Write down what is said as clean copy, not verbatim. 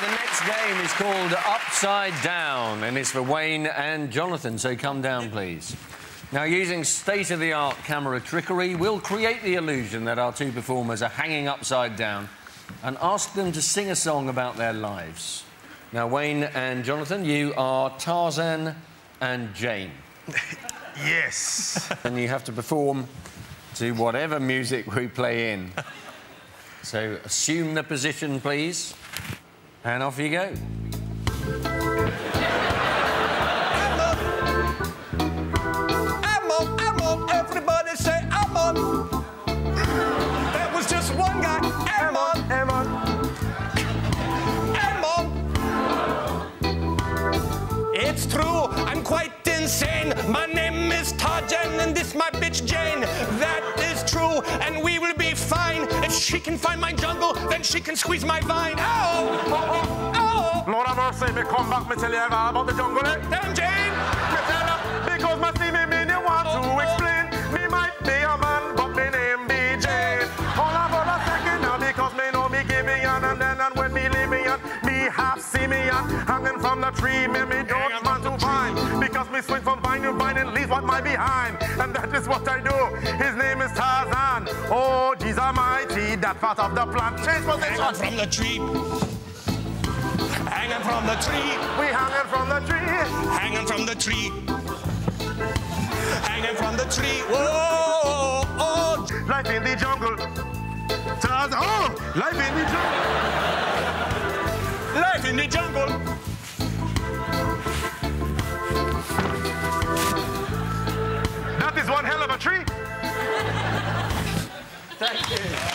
The next game is called Upside Down and it's for Wayne and Jonathan, so come down, please. Now, using state-of-the-art camera trickery, we'll create the illusion that our two performers are hanging upside down and ask them to sing a song about their lives. Now, Wayne and Jonathan, you are Tarzan and Jane. Yes. And you have to perform to whatever music we play in. So assume the position, please. And off you go. I'm on, everybody say I'm on. That was just one guy. I'm on. It's true, I'm quite insane. My name is Tarzan and this my bitch Jane. That is true, and we will be fine. If she can find my jungle, then she can squeeze my vine. Oh! Lord have mercy, me come back, me tell you about the jungle. Tell him, Jane! Me tell her, because my see me mean you want to explain. Me might be a man, but me name be Jane. Hold on for a second now, because me know me give me on, and then and when me leave me on, me half see me on, hanging from the tree, me don't want to find. Because me swing from vine to vine and leave what my behind. And that is what I do. His name is Tarzan. Oh, geez almighty, that part of the plant. Change position. Hanging from the tree. Hanging from the tree. We hanging from the tree. Hanging from the tree. Hanging from the tree. Whoa, oh, oh. Life in the jungle. Tarzan, oh, life in the jungle. Life in the jungle. That is one hell of a treat. Thank you.